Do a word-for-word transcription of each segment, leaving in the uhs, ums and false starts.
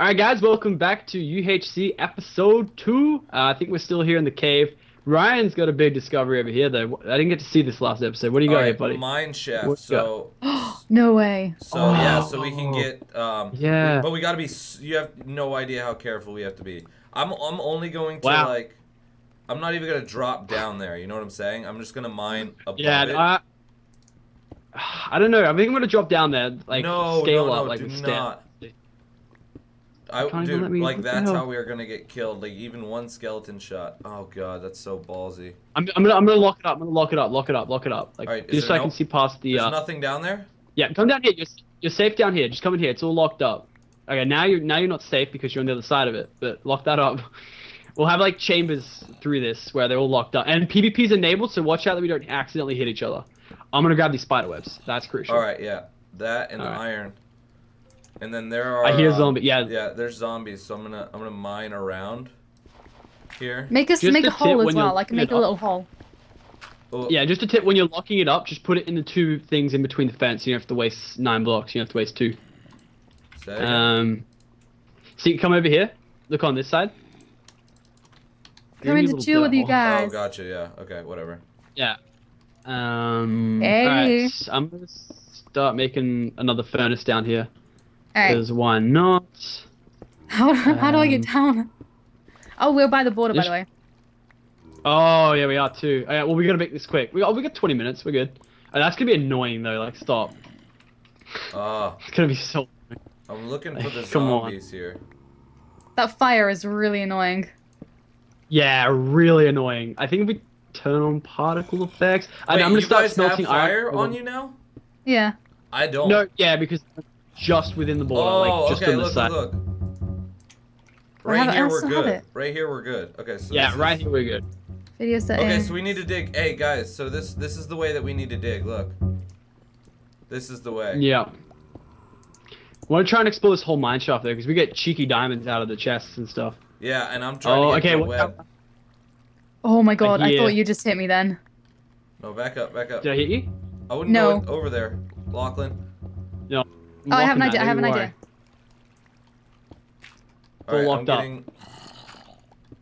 All right, guys, welcome back to U H C episode two. Uh, I think we're still here in the cave. Ryan's got a big discovery over here, though. I didn't get to see this last episode. What do you got right, here, buddy? Mine shaft. So no way. So oh. yeah, so we can get. Um, yeah. But we gotta be. You have no idea how careful we have to be. I'm. I'm only going to wow. like. I'm not even gonna drop down there. You know what I'm saying? I'm just gonna mine above yeah, it. I, I don't know. I think I'm gonna drop down there. Like no, scale no, no, up, like do not. I, dude, like that's how we are gonna get killed. Like even one skeleton shot. Oh god, that's so ballsy. I'm, I'm gonna, I'm gonna lock it up. I'm gonna lock it up. Lock it up. Lock it up. Like all right, just so no, I can see past the. There's uh, nothing down there. Yeah, come down here. You're, you're safe down here. Just come in here. It's all locked up. Okay, now you're, now you're not safe because you're on the other side of it. But lock that up. We'll have like chambers through this where they're all locked up. And PvP's enabled, so watch out that we don't accidentally hit each other. I'm gonna grab these spider webs. That's crucial. All right, yeah, that and all the right. iron. And then there are. I hear zombies. Yeah. Yeah, there's zombies. So I'm gonna I'm gonna mine around here. Make us just make a hole as well. Like make a little hole. Well, yeah, just a tip. When you're locking it up, just put it in the two things in between the fence. You don't have to waste nine blocks. You don't have to waste two. Say. Um. So you come over here. Look on this side. Come into two with you guys. Oh, gotcha. Yeah. Okay. Whatever. Yeah. Um. Hey. All right, so I'm gonna start making another furnace down here. Because why not? How, how um, do I get down? Oh, we're by the border, by the way. Oh, yeah, we are too. All right, well, we got to make this quick. We, oh, we got twenty minutes. We're good. Oh, that's going to be annoying, though. Like, stop. Uh, it's going to be so annoying. I'm looking like, for the zombies here. That fire is really annoying. Yeah, really annoying. I think if we turn on particle effects. Wait, I mean, I'm going to start smelting fire on you now? Yeah. I don't. No, yeah, because... Just within the border, oh, like just okay, on the look, side. Look. Right here we're good. Right here we're good. Okay, so yeah, right is... here we're good. Video set. Okay, in. So we need to dig. Hey guys, so this this is the way that we need to dig. Look, this is the way. Yeah. I want to try and explore this whole mine shaft there because we get cheeky diamonds out of the chests and stuff. Yeah, and I'm trying. Oh, to get okay. The web. Oh my god, I, I thought you just hit me then. No, back up, back up. Did I hit you? I wouldn't no. go over there, Lachlan. No. Oh, I have an idea. I have an idea. All right, I'm getting...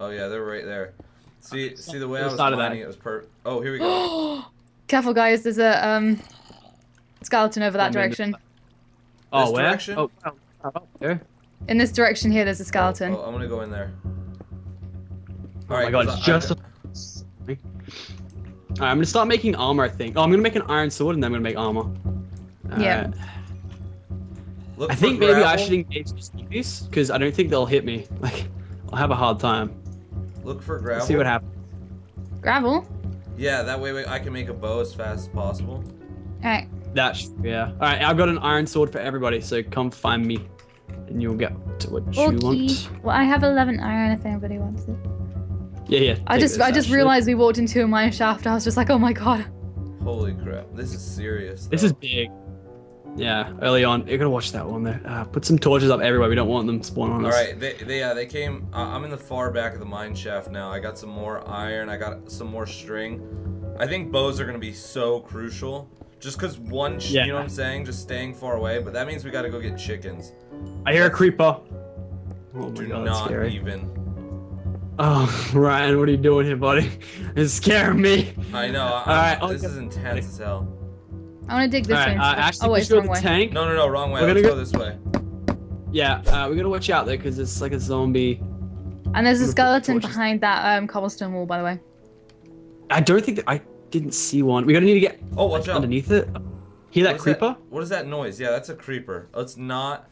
Oh yeah, they're right there. See, see the way I was mining, it was perfect. Oh, here we go. Careful, guys. There's a um skeleton over that direction. Oh, where? Oh, there. In this direction here, there's a skeleton. Oh, I'm gonna go in there. All right. Oh my god, it's just. Alright, I'm gonna start making armor. I think. Oh, I'm gonna make an iron sword, and then I'm gonna make armor. Yeah. Look I think gravel. Maybe I should engage these zombies because I don't think they'll hit me. Like, I'll have a hard time. Look for gravel. Let's see what happens. Gravel? Yeah, that way I can make a bow as fast as possible. Alright. That should, yeah. Alright, I've got an iron sword for everybody, so come find me and you'll get to what okay. you want. Well, I have eleven iron if anybody wants it. Yeah, yeah. I just, this, I just actually. realized we walked into a mine shaft. I was just like, oh my god. Holy crap. This is serious. Though. This is big. Yeah, early on. You're gonna watch that one there. Uh, put some torches up everywhere. We don't want them spawning on us. Alright, they, they, uh, they came... Uh, I'm in the far back of the mine shaft now. I got some more iron. I got some more string. I think bows are gonna be so crucial. Just because one... Yeah. You know what I'm saying? Just staying far away. But that means we gotta go get chickens. I hear that's... a creeper. Oh Do God, not scary. even. Oh, Ryan, what are you doing here, buddy? It's scaring me. I know. All right, this okay. is intense as hell. I want to dig this right, way. Uh, actually, oh, wait, go the way. Tank. No, no, no, wrong way. We're Let's go... go this way. Yeah, uh, we gotta watch out there because it's like a zombie. And there's a skeleton behind that um, cobblestone wall, by the way. I don't think that I didn't see one. We're gonna need to get oh, watch out. underneath it. Hear that what creeper? That, what is that noise? Yeah, that's a creeper. Let's not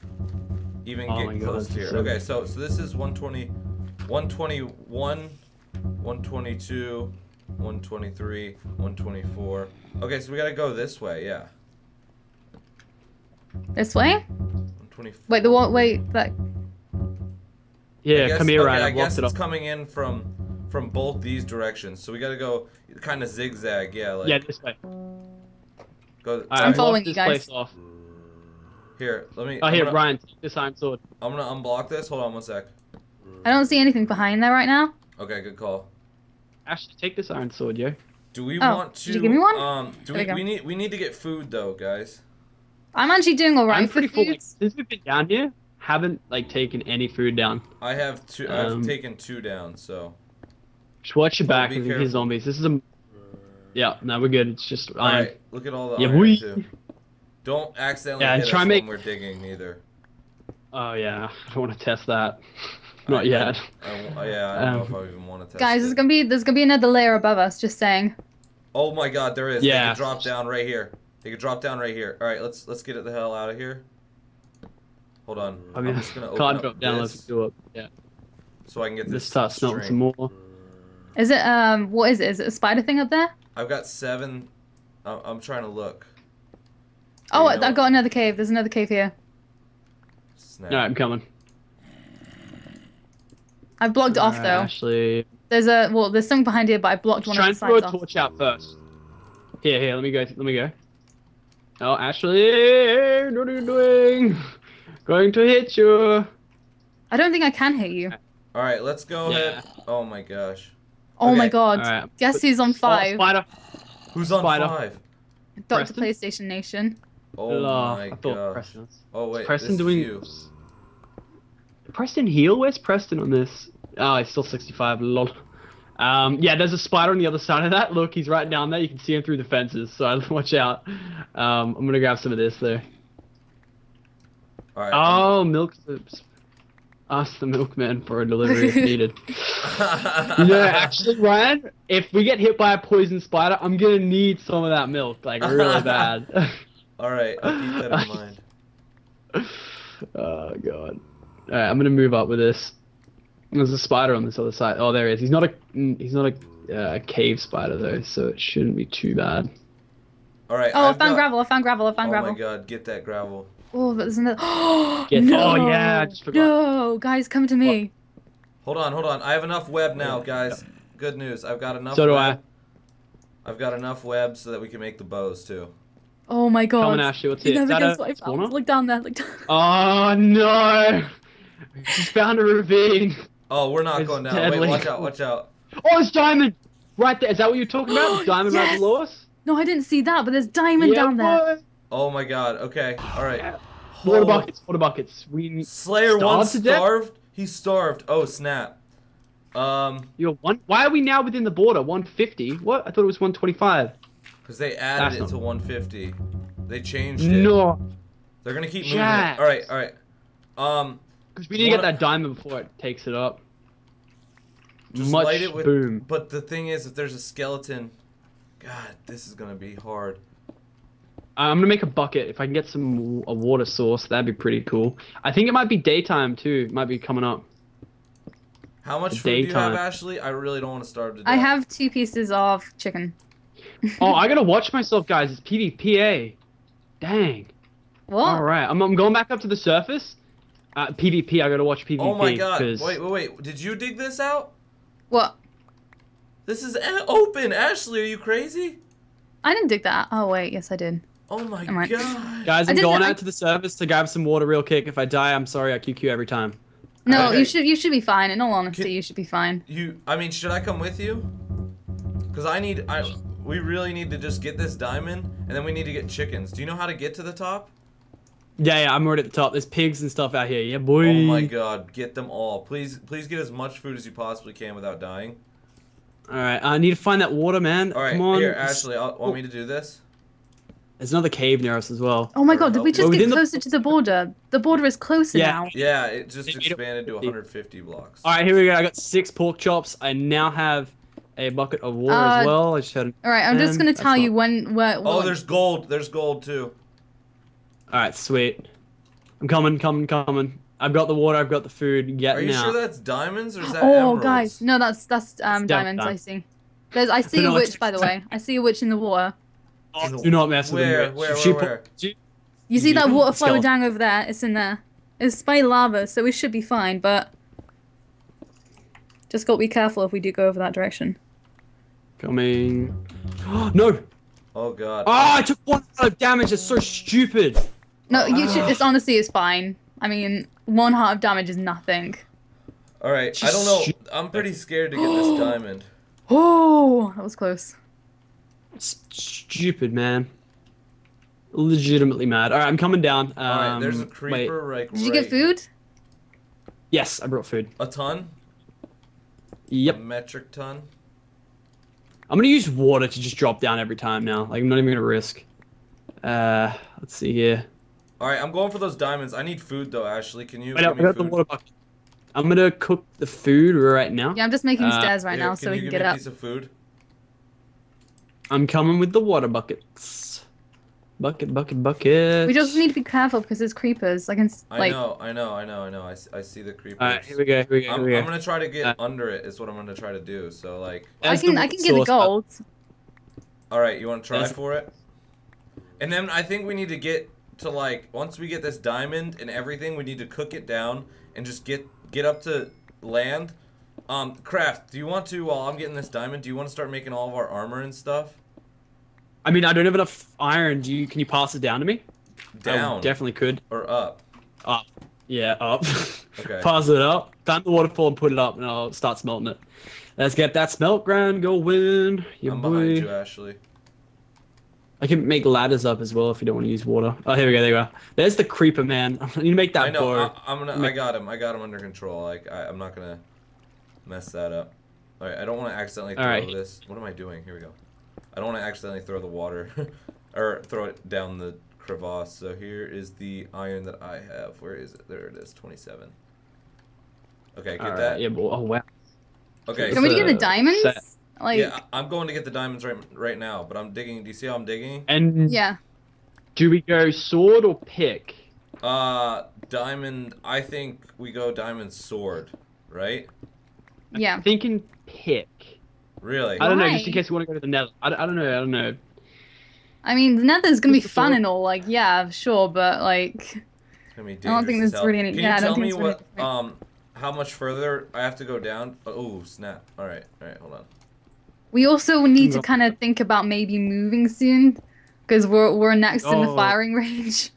even oh get close God, here. So... Okay, so so this is one twenty, one twenty-one, one twenty-two, one twenty-three, one twenty-four. Okay, so we gotta go this way, yeah. This way? Wait, the one. Wait, that. Yeah, guess, come here, okay, Ryan. I guess it's it coming in from from both these directions, so we gotta go kind of zigzag, yeah. Like, yeah, this way. Go. Right, I'm following you guys. Place off. Here, let me. Oh, I'm here, gonna, Ryan. Take this iron sword. I'm gonna unblock this. Hold on, one sec. I don't see anything behind there right now. Okay, good call. Ashley, take this iron sword, yo. Do we oh, want to? Did you give me one? Um, do we, we, we need we need to get food though, guys. I'm actually doing all right. I'm pretty full. Since we've been down here, haven't like taken any food down. I have two. Um, I've taken two down. So just watch your back. There's these zombies. This is a. Yeah, no, we're good. It's just iron. All right, look at all the yeah, iron we... too. Don't accidentally yeah, hit try us make... when we're digging either. Oh yeah, I don't want to test that. Not I, yet. I, I, yeah, I don't um, know if I even want to test. Guys, it. there's gonna be there's gonna be another layer above us. Just saying. Oh my God, there is. Yeah. They can drop down right here. They can drop down right here. All right, let's let's get it the hell out of here. Hold on. I mean, I'm just gonna open drop down. Let's do it. Yeah. So I can get this. Let's start smelting some more. Is it um? What is it? Is it a spider thing up there? I've got seven. I'm, I'm trying to look. Oh, I got another cave. There's another cave here. Snap. All right, I'm coming. I've blocked it off though. Actually, there's a well. There's something behind here, but I blocked one of the sides off. Try and throw a torch out first. Here, here. Let me go. Let me go. Oh, Ashley, what are you doing? Going to hit you. I don't think I can hit you. All right, let's go. Yeah. Oh my gosh. Oh okay. my God. Right. Guess who's on five? Oh, spider. Who's on spider. five? Doctor Preston? PlayStation Nation. Oh, oh my God. Oh wait, is Preston this doing. Is you. Preston heal? Where's Preston on this? Oh, he's still sixty-five. Lol. Um, yeah, there's a spider on the other side of that. Look, he's right down there. You can see him through the fences. So watch out. Um, I'm gonna grab some of this there. All right. Oh, milk. Oops. Ask the milkman for a delivery if needed. No, actually, Ryan, if we get hit by a poison spider, I'm gonna need some of that milk, like really bad. All right, I'll keep that in mind. Oh God. All right, I'm gonna move up with this. There's a spider on this other side. Oh, there he is. He's not a he's not a uh, cave spider though, so it shouldn't be too bad. All right. Oh, I've I found got... gravel. I found gravel. I found oh gravel. Oh my God, get that gravel. Oh, but there's another. Oh no! Oh yeah, I just forgot. No, guys, come to me. What? Hold on, hold on. I have enough web now, guys. Good news. I've got enough. So do web. I. I've got enough web so that we can make the bows too. Oh my God. Come on, Ashley. What's it? Is that a spawner? Look down there. Look down. Oh no! She's found a ravine. Oh, we're not it's going down. Deadly. Wait, watch out, watch out. Oh, it's diamond! Right there. Is that what you're talking about? Diamond yes! right below us? No, I didn't see that, but there's diamond yeah, down there. Boy. Oh my God. Okay. All right. Water oh. buckets. Water buckets. We Slayer one starved. He starved. Oh snap. Um. You're one. Why are we now within the border? one fifty. What? I thought it was one twenty-five. Because they added That's it to one fifty. They changed it. No. They're gonna keep moving. Yes. It. All right. All right. Um. Because we need to get that diamond before it takes it up. Just Much light it with, boom. But the thing is, if there's a skeleton... God, this is going to be hard. I'm going to make a bucket. If I can get some a water source, that'd be pretty cool. I think it might be daytime, too. It might be coming up. How much food daytime. do you have, Ashley? I really don't want to starve to death. I have two pieces of chicken. Oh, I got to watch myself, guys. It's P V P A. Dang. What? All right. I'm, I'm going back up to the surface. Uh, PvP, I gotta watch PvP. Oh my God! Cause... Wait, wait, wait! Did you dig this out? What? This is open, Ashley. Are you crazy? I didn't dig that. Oh wait, yes I did. Oh my right. God! Guys, I'm going out I... to the surface to grab some water real quick. If I die, I'm sorry. I Q Q every time. No, okay. you should you should be fine. In all honesty, Can... you should be fine. You, I mean, should I come with you? Because I need, I, we really need to just get this diamond, and then we need to get chickens. Do you know how to get to the top? Yeah, yeah, I'm right at the top. There's pigs and stuff out here. Yeah, boy. Oh my God, get them all. Please, please get as much food as you possibly can without dying. All right, I need to find that water, man. All right, Come on. here, Ashley, I'll, want me to do this? There's another cave near us as well. Oh my God, did we just get closer to the border? The border is closer yeah. now. Yeah, it just expanded to one hundred fifty blocks. All right, here we go. I got six pork chops. I now have a bucket of water uh, as well. I just had all right, I'm just going to tell you when... Where, oh, there's gold. There's gold, too. All right, sweet. I'm coming, coming, coming. I've got the water. I've got the food. Get now. Are you sure that's diamonds or is that emeralds? Oh, guys, no, that's that's um diamonds. I see. There's I see a witch, by the way. I see a witch in the water. Oh, do not mess with me. Where, where, where? You see that water flowing down over there? It's in there. It's by lava, so we should be fine. But just got to be careful if we do go over that direction. Coming. No. Oh God. Oh, I took one out of damage. It's so stupid. No, you should. It's honestly, it's fine. I mean, one heart of damage is nothing. All right, I don't know. I'm pretty scared to get this diamond. Oh, that was close. Stupid, man. Legitimately mad. All right, I'm coming down. Um, All right, there's a creeper. Wait. Right, Did you get food? Yes, I brought food. A ton? Yep. A metric ton? I'm going to use water to just drop down every time now. Like, I'm not even going to risk. Uh, let's see here. All right, I'm going for those diamonds. I need food, though, Ashley. Can you Wait, give me I got food? The water bucket. I'm going to cook the food right now. Yeah, I'm just making uh, stairs right here, now so we can get up. Can you give me a piece of food? I'm coming with the water buckets. Bucket, bucket, bucket. We just need to be careful because there's creepers. I can. Like... I know, I know, I know, I know. I see, I see the creepers. All right, here we go. Here we go. Here I'm, we go. I'm gonna try to get uh, under it. Is what I'm gonna try to do. So like. I can, I can get the gold. All right, you want to try There's... for it? And then I think we need to get to like once we get this diamond and everything, we need to cook it down and just get get up to land. Um, Craft, do you want to? While I'm getting this diamond, do you want to start making all of our armor and stuff? I mean, I don't have enough iron. Do you? Can you pass it down to me? Down. I definitely could. Or up. Up. Yeah, up. Okay. Pass it up. Find the waterfall and put it up, and I'll start smelting it. Let's get that smelt grind going. Your I'm boy. behind you, Ashley. I can make ladders up as well if you don't want to use water. Oh, here we go. There we go. There's the creeper, man. I need to make that. I know. I, I'm gonna. Make... I got him. I got him under control. Like I, I'm not gonna mess that up. All right. I don't want to accidentally throw right. this. What am I doing? Here we go. I don't want to accidentally throw the water, or throw it down the crevasse. So here is the iron that I have. Where is it? There it is, twenty-seven. Okay, get All that. Right. Yeah, oh, wow. Okay. Can so, we get the diamonds? That, like... Yeah, I'm going to get the diamonds right right now, but I'm digging. Do you see how I'm digging? And yeah. Do we go sword or pick? Uh, diamond. I think we go diamond sword, right? Yeah. I'm thinking pick. Really? I don't Why? know, just in case you want to go to the nether. I, I don't know, I don't know. I mean, the nether's going to be fun and all, like, yeah, sure, but, like, I don't think there's really any... Can yeah, you tell me what, really um, how much further I have to go down? Oh, snap. All right, all right, hold on. We also need to kind of think about maybe moving soon, because we're, we're next oh. in the firing range.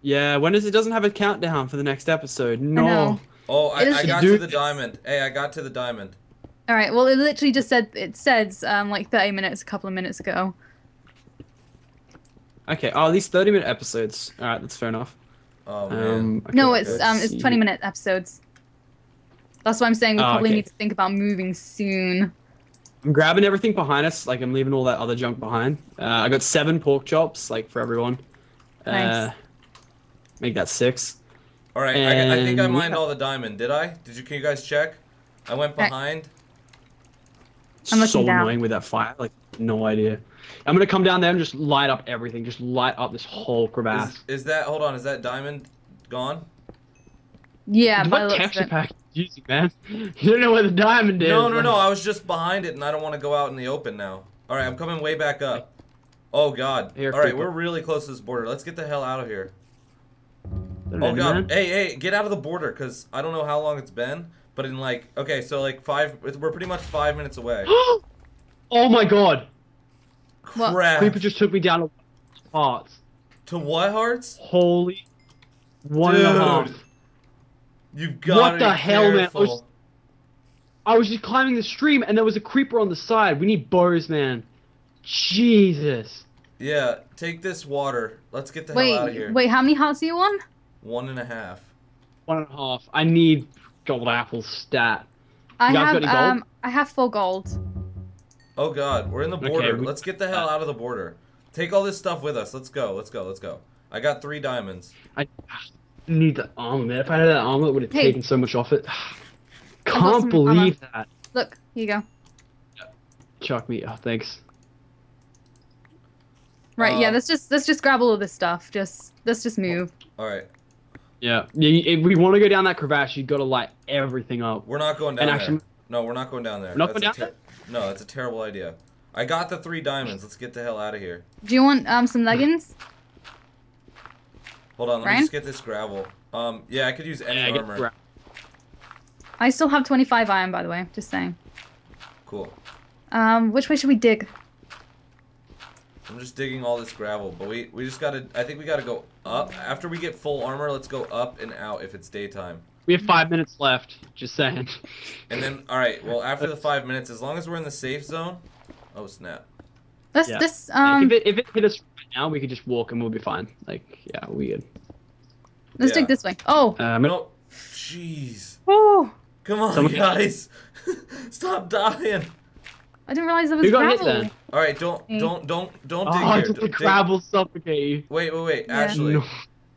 Yeah, when is it doesn't have a countdown for the next episode? No. I oh, I, I got to the diamond. Hey, I got to the diamond. All right. Well, it literally just said it says um, like thirty minutes a couple of minutes ago. Okay. Oh, these thirty-minute episodes. All right, that's fair enough. Oh man. Um, okay, no, it's um, it's twenty-minute episodes. That's why I'm saying we oh, probably okay. need to think about moving soon. I'm grabbing everything behind us. Like I'm leaving all that other junk behind. Uh, I got seven pork chops, like for everyone. Nice. Uh, make that six. All right. And I, I think I mined yeah. all the diamond. Did I? Did you? Can you guys check? I went behind. Right. I'm so down. annoying with that fire, like no idea. I'm gonna come down there and just light up everything, just light up this whole crevasse. Is, is that? Hold on, is that diamond gone? Yeah, Dude, but what texture pack you using, man? You don't know where the diamond is. No, no, no. I was just behind it, and I don't want to go out in the open now. All right, I'm coming way back up. Oh God! Here, All right, people. we're really close to this border. Let's get the hell out of here. There oh God! Man. Hey, hey, get out of the border, cause I don't know how long it's been. But in like, okay, so like five, we're pretty much five minutes away. Oh my God! Crap! Creeper just took me down to hearts. To what hearts? Holy, one Dude. and a half. You've got What the be hell, careful. man? I was, I was just climbing the stream, and there was a creeper on the side. We need bows, man. Jesus. Yeah, take this water. Let's get the wait, hell out of here. Wait, how many hearts do you want? One and a half. One and a half. I need. Gold apple stat. I have, um, I have full gold. Oh God, we're in the border. Okay, we... Let's get the hell out of the border. Take all this stuff with us. Let's go. Let's go. Let's go. I got three diamonds. I need the armor. If I had that armor, it would have hey. taken so much off it. Can't believe armor. that. Look, here you go. Chuck me. Oh, thanks. Right. Um, yeah. Let's just let's just grab all of this stuff. Just let's just move. All right. Yeah, if we want to go down that crevasse, you've got to light everything up. We're not going down and there. Actually, no, we're not going down there. We're not going down there? No, that's a terrible idea. I got the three diamonds. Let's get the hell out of here. Do you want um some leggings? Hold on, let Brian? me just get this gravel. Um, yeah, I could use any yeah, armor. I still have twenty-five iron, by the way. Just saying. Cool. Um, which way should we dig? I'm just digging all this gravel, but we, we just gotta, I think we gotta go up. After we get full armor, let's go up and out if it's daytime. We have five minutes left, just saying. And then, alright, well after the five minutes, as long as we're in the safe zone, oh snap. That's yeah. this, um... Like, if, it, if it hit us right now, we could just walk and we'll be fine. Like, yeah, we're good. Let's yeah. dig this way. Oh! Um, no, Jeez. Oh. Come on, Somebody guys. Stop dying. I didn't realize there was gravel. All right, don't, don't, don't, don't dig oh, here. Just don't the gravel suffocate you. Wait, wait, wait, yeah. Ashley. No.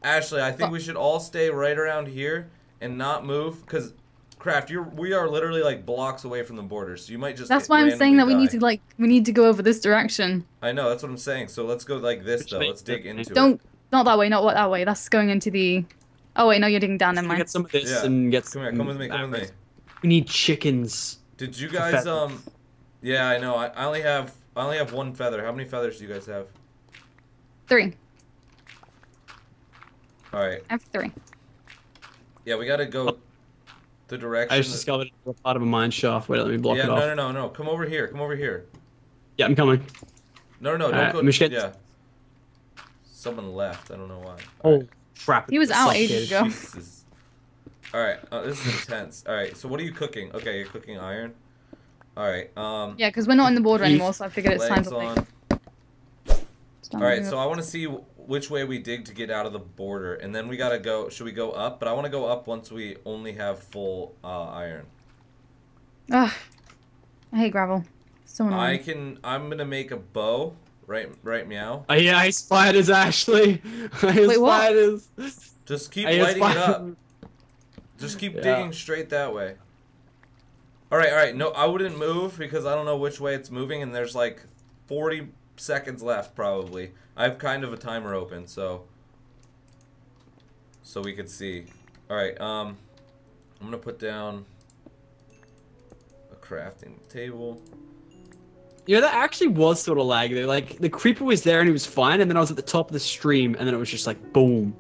Ashley, I think we should all stay right around here and not move, because Craft, you're we are literally like blocks away from the border, so you might just. That's why I'm saying that die. we need to like we need to go over this direction. I know, that's what I'm saying. So let's go like this Which though. Let's dig into don't, it. Don't not that way, not what that way. That's going into the. Oh wait, no, you're digging down in mine. Get some of this yeah. and get. Come here, come with me, come with me. We need chickens. Did you guys um? Yeah, I know. I, I only have I only have one feather. How many feathers do you guys have? Three. All right. I have three. Yeah, we gotta go. Oh. The direction. I just discovered the bottom of a mine shaft. Wait, let me block yeah, it no, off. Yeah, no, no, no, no. Come over here. Come over here. Yeah, I'm coming. No, no, no. All don't right, go. Get... Yeah. Someone left. I don't know why. All oh, right. crap. He was out ages ago. Jesus. All right. Oh, this is intense. All right. So what are you cooking? Okay, you're cooking iron. All right. Um. Yeah, because we're not on the border anymore, so I figured it's time to. On. All right. So I want to see which way we dig to get out of the border, and then we gotta go. Should we go up? But I want to go up once we only have full uh, iron. Ugh, I hate gravel. So annoying. I can. I'm gonna make a bow. Right, right, meow. Oh, yeah, I spied as Ashley. I Wait, what? Is... Just keep I lighting it up. Just keep yeah. digging straight that way. All right, all right. No, I wouldn't move because I don't know which way it's moving, and there's like forty. Seconds left, probably. I have kind of a timer open, so so we could see. All right, um, I'm gonna put down a crafting table. Yeah, that actually was sort of lag there. Like the creeper was there and he was fine, and then I was at the top of the stream, and then it was just like boom.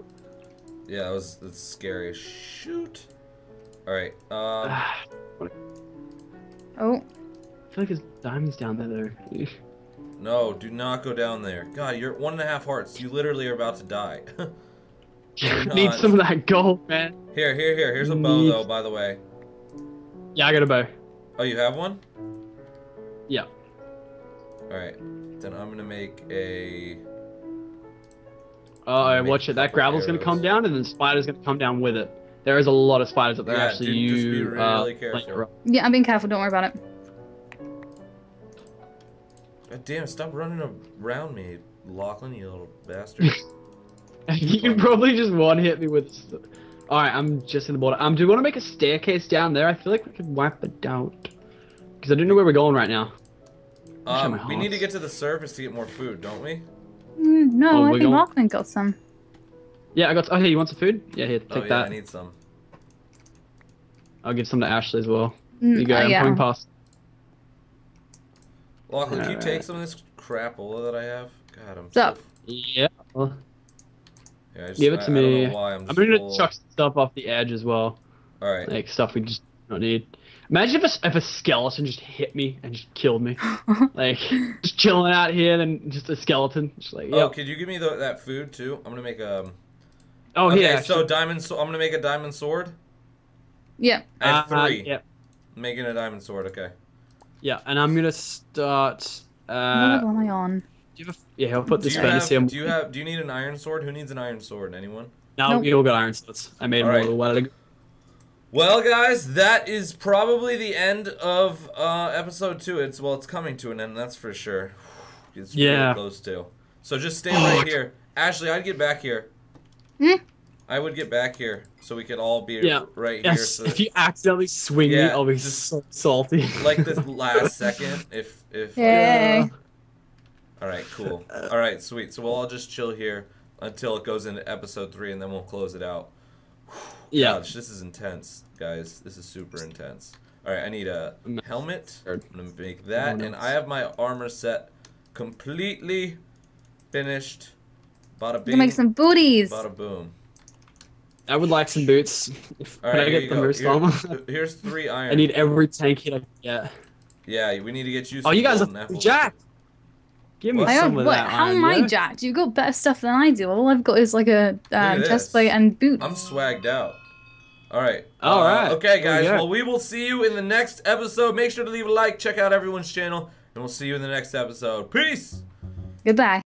Yeah, it was that's scary. Shoot. All right. Um. Oh. I feel like there's diamonds down there though. No, do not go down there. God, you're one and a half hearts. You literally are about to die. Need some of that gold, man. Here, here, here. Here's a bow, though, by the way. Yeah, I got a bow. Oh, you have one? Yeah. All right. Then I'm going to make a... Uh-oh, watch it. That gravel's going to come down, and then the spider's going to come down with it. There is a lot of spiders up there, yeah, actually. Dude, you, just be really uh, careful. Yeah, I'm being careful. Don't worry about it. God damn, stop running around me, Lachlan, you little bastard. You can probably just one-hit me with... Alright, I'm just in the border. Um, do we want to make a staircase down there? I feel like we could wipe it out. Because I don't know where we're going right now. Um, we need to get to the surface to get more food, don't we? Mm, no, oh, I think going... Lachlan got some. Yeah, I got... Oh, here, you want some food? Yeah, here, take oh, yeah, that. I need some. I'll give some to Ashley as well. Mm, there you go, uh, I'm yeah. coming past. Lachlan, can you take some of this crapola that I have? God, I'm so... Yeah. yeah I just, Give it to I, me. I I'm, I'm going to chuck stuff off the edge as well. Alright. Like, stuff we just don't need. Imagine if a, if a skeleton just hit me and just killed me. Like, just chilling out here, then just a skeleton. Just like, yep. Oh, could you give me the, that food, too? I'm going to make a... Oh, okay, yeah. Okay, so diamond, so I'm going to make a diamond sword? Yeah. I have uh, three. Uh, yeah. Making a diamond sword, okay. Yeah, and I'm gonna start. Uh, what am I on? Do you have a, yeah, I'll put this fantasy on. Do you have? Do you need an iron sword? Who needs an iron sword? Anyone? No, nope. You all got iron swords. I made them all a little while ago. Well, guys, that is probably the end of uh, episode two. It's well, it's coming to an end, that's for sure. It's yeah. really close to. So just stay right here, Ashley. I'd get back here. Hmm? I would get back here so we could all be yeah. right yes. here. So if you accidentally swing yeah, me, I'll be just so salty. Like this last second, if... if yeah. Uh... Alright, cool. Alright, sweet. So we'll all just chill here until it goes into episode three, and then we'll close it out. Yeah. Gosh, this is intense, guys. This is super intense. Alright, I need a helmet. I'm going to make that. And I have my armor set completely finished. Bada bing. Make some booties. Bada boom. I would like some boots. If, All right, I get the most armor. Here, here's three iron. I need every tank hit I can get. Yeah, we need to get you some. Oh, you guys are jacked. Give me what? some of what? that How iron, am I yeah? jacked? You've got better stuff than I do. All I've got is like a um, chestplate and boots. I'm swagged out. All right. All uh, right. Okay, guys. Oh, yeah. Well, we will see you in the next episode. Make sure to leave a like. Check out everyone's channel. And we'll see you in the next episode. Peace. Goodbye.